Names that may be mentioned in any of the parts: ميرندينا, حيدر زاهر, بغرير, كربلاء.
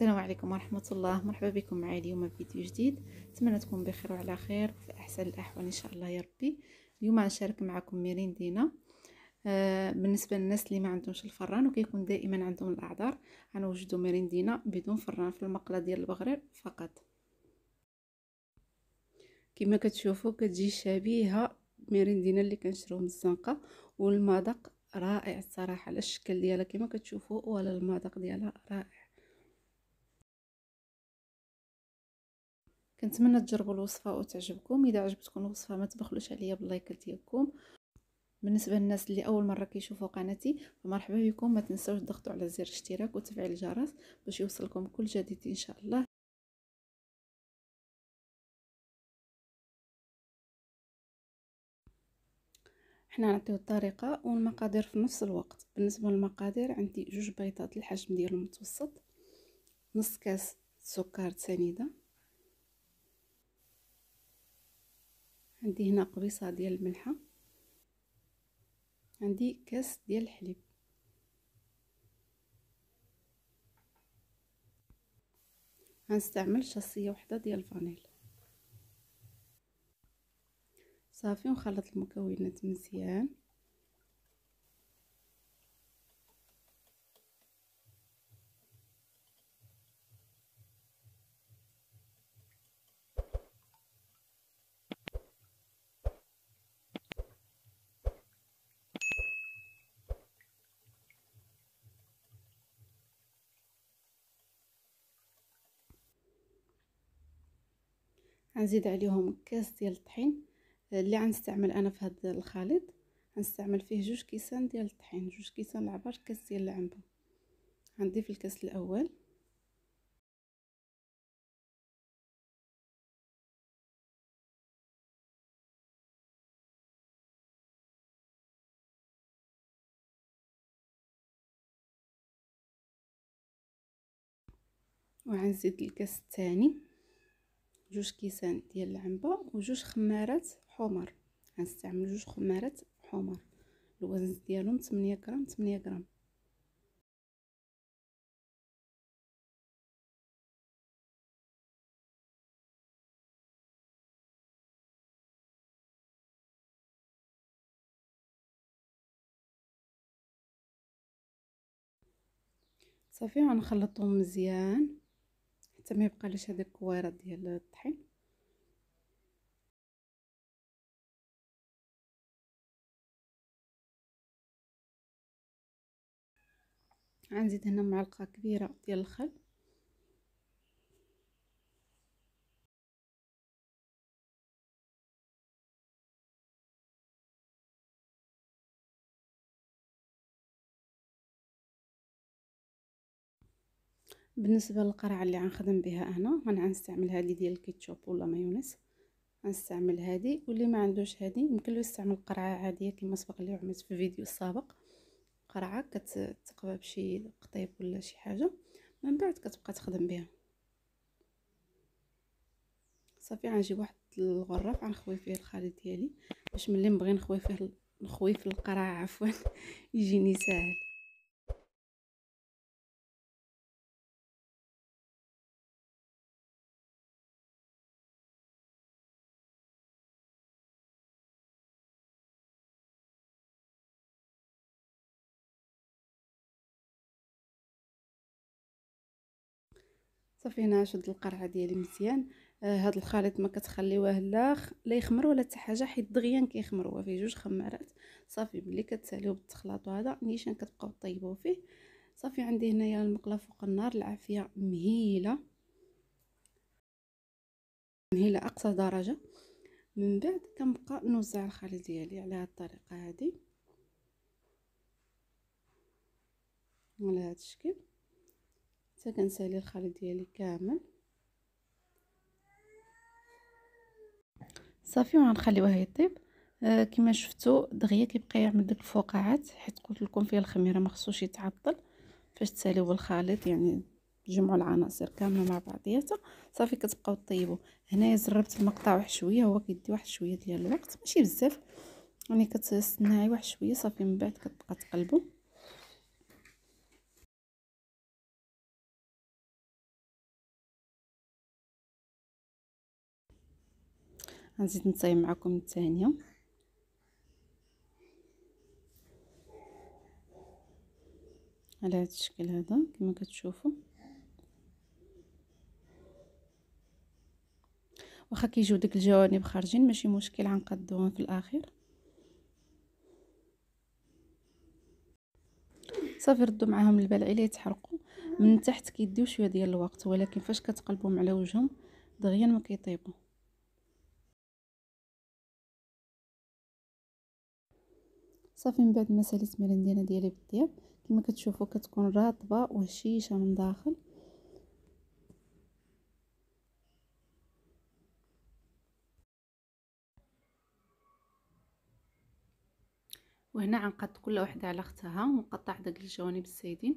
السلام عليكم ورحمة الله. مرحبا بكم معايا اليوم في فيديو جديد. نتمنى تكون بخير وعلى خير في احسن الاحوال ان شاء الله يا ربي. اليوم غنشارك معكم ميرندينا. بالنسبه للناس اللي ما عندهمش الفران وكيكون دائما عندهم الاعذار، غنوجدوا ميرندينا بدون فران في المقله ديال البغرير فقط. كما كتشوفوا كتجي شبيهه ميرندينا اللي كنشريوه من الزنقه، والمذاق رائع الصراحه. الشكل ديالها كما كتشوفوا ولا المذاق ديالها رائع. كنتمنى تجربوا الوصفه وتعجبكم. اذا عجبتكم الوصفه ما تبخلوش عليا باللايك ديالكم. بالنسبه للناس اللي اول مره كيشوفوا قناتي فمرحبا بكم، ما تنساوش تضغطوا على زر الاشتراك وتفعيل الجرس باش يوصلكم كل جديد ان شاء الله. حنا نعطيو الطريقه والمقادير في نفس الوقت. بالنسبه للمقادير عندي 2 بيضات الحجم ديالو المتوسط، نص كاس سكر سنيده، عندي هنا قبيصه ديال الملحه، عندي كاس ديال الحليب. غنستعمل شاصيه وحده ديال الفانيل. صافي، ونخلط المكونات مزيان. غنزيد عليهم كاس ديال الطحين اللي غنستعمل انا في هذا الخليط. غنستعمل فيه 2 كيسان ديال الطحين، 2 كيسان العبار، كاس ديال العنبه. غنضيف الكاس الاول، وغنزيد الكاس الثاني، 2 كيسان ديال العنبه، وجوج خمارات حمر. غنستعمل 2 خمارات حمر، الوزن ديالهم 8 غرام 8 غرام. صافي، غنخلطهم مزيان حتى ما يبقى ليش هذيك الكويرات ديال الطحين. غنزيد هنا معلقه كبيره ديال الخل، بالنسبه للقرعه اللي غنخدم بها انا غنستعمل هذه ديال الكيتشوب ولا مايونيز، غنستعمل هذه. واللي ما عندوش هذه يمكن له يستعمل قرعه عاديه كما سبق لي عملت في الفيديو السابق. قرعه كتقبى بشي قطيب ولا شي حاجه، من بعد كتبقى تخدم بها. صافي، غنجيب واحد الغرف غنخوي فيه الخليط ديالي باش ملي نبغي نخوي في القرعه عفوا يجيني ساهل. صافي، هنا شد القرعه ديالي مزيان. هذا الخليط ما كتخليوه لا يخمر ولا حتى حاجه، حيت الدغيان كيخمر. هو فيه 2 خمارات. صافي، ملي كتساليو بالتخلاط هذا نيشان كتبقاو طيبوه فيه. صافي، عندي هنايا المقله فوق النار العافيه مهيله مهيله اقصى درجه. من بعد كنبقى نوزع الخليط ديالي على هذه الطريقه هذه، على هذا الشكل، حتى كنسالي الخليط ديالي كامل. صافي، وغنخليوه يطيب. كما شفتوا دغيا كيبقى يعمل ديك الفقاعات، حيت قلت لكم فيها الخميره ما خصوش يتعطل فاش تساليو الخليط، يعني جمعوا العناصر كامله مع بعضياتها. صافي، كتبقاو طيبوا. هنايا جربت المقطع واحد شويه، هو كيدي واحد شويه ديال الوقت، ماشي بزاف، يعني كتستناي واحد شويه. صافي، من بعد كتبقى تقلبوا. غنزيد نصايم معكم الثانيه. على هذا الشكل هذا كما كتشوفوا، واخا كيجيو داك الجوانب خارجين ماشي مشكل، غنقادوهم في الاخير. صافي ردوا معاهم البلع الا يتحرقوا من تحت، كيديو شويه ديال الوقت، ولكن فاش كتقلبهم على وجههم دغيا ما كيطيبوا. صافي من بعد ما ساليت ميرندينا ديالي بالذياب كما كتشوفوا كتكون رطبه وهشيشه من داخل. وهنا غنقاد كل وحده على اختها ونقطع داك الجوانب السايدين.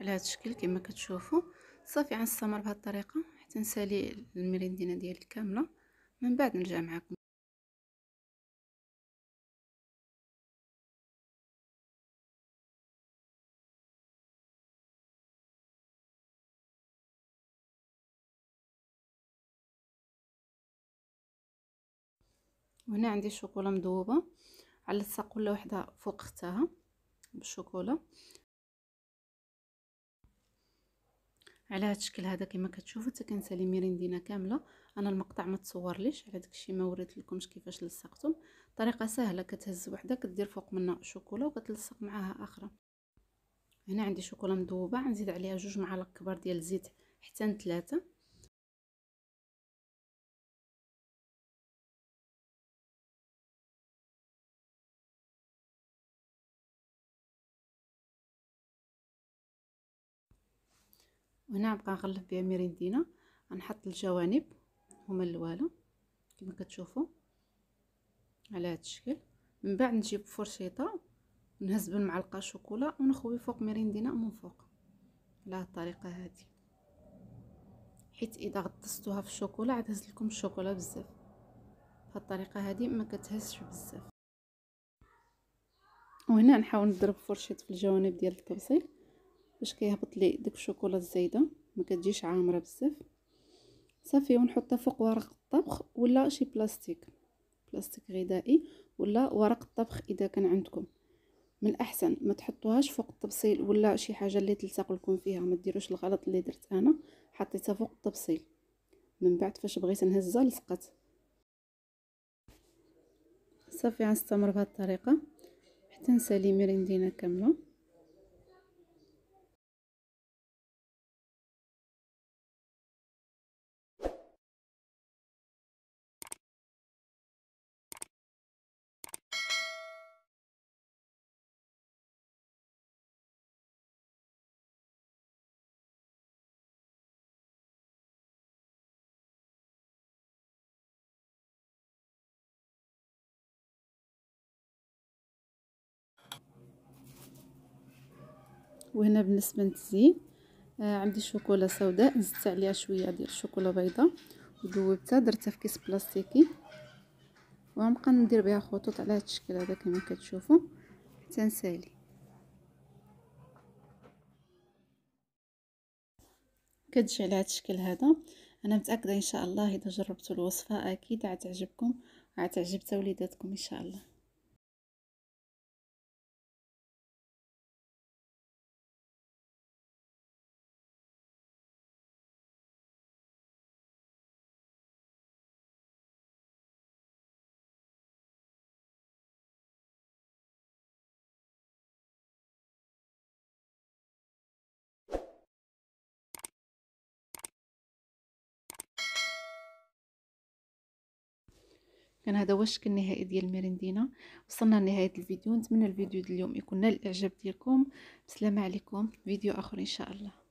على هذا الشكل كما كتشوفوا. صافي غنستمر بهذه الطريقه حتى نسالي الميرندينا ديالي كامله، من بعد نرجع معكم. وهنا عندي الشوكولا مذوبه، علصقها كل وحده فوق اختها بالشوكولا على هذا الشكل هذا كما كتشوفوا. حتى كنسالي ميرندينا كامله. انا المقطع ما تصورليش، على داكشي ما وريت لكمش كيفاش لصقتهم. طريقه سهله، كتهز وحده كدير فوق منها شوكولا وكتلصق معها اخرى. هنا عندي شوكولا مذوبه، غنزيد عليها 2 معالق كبار ديال الزيت حتى ل3. وهنا غنبقى نغلف بها ميرندينا. غنحط الجوانب هما اللواله كما كتشوفوا على هذا الشكل. من بعد نجيب فرشيطه ونهز بالمعلقه شوكولا ونخوي فوق ميرندينا من فوق على هذه الطريقه هذه، حيت اذا غطستوها في الشوكولا عاد هز لكم الشوكولا بزاف. بهذه الطريقه هذه ما كتهزش بزاف. وهنا نحاول نضرب فرشيط في الجوانب ديال التبصيل باش كيهبط لي داك الشوكولا الزايده ما كتجيش عامره بزاف. صافي ونحطها فوق ورق الطبخ ولا شي بلاستيك غذائي ولا ورق الطبخ اذا كان عندكم. من الاحسن ما تحطوهاش فوق التبصيل ولا شي حاجه اللي تلصق لكم فيها، ما ديروش الغلط اللي درت انا، حطيتها فوق التبصيل من بعد فاش بغيت نهزها لصقات. صافي غنستمر بهذه الطريقه حتى نسالي ميرندينا كامله. وهنا بالنسبه للتزيين عندي شوكولا سوداء، زدت عليها شويه ديال الشوكولا بيضاء وذوبتها، درتها في كيس بلاستيكي وغنبقى ندير بها خطوط على هذا الشكل هذا كما كتشوفوا حتى نسالي. كتجي على هذا الشكل هذا. انا متاكده ان شاء الله اذا جربتوا الوصفه اكيد غتعجبكم وغتعجب حتى وليداتكم ان شاء الله. كان هذا هو الشكل النهائي ديال الميرندينا. وصلنا لنهايه الفيديو، نتمنى الفيديو ديال اليوم يكون نال الاعجاب ديالكم. بسلامه عليكم، فيديو اخر ان شاء الله.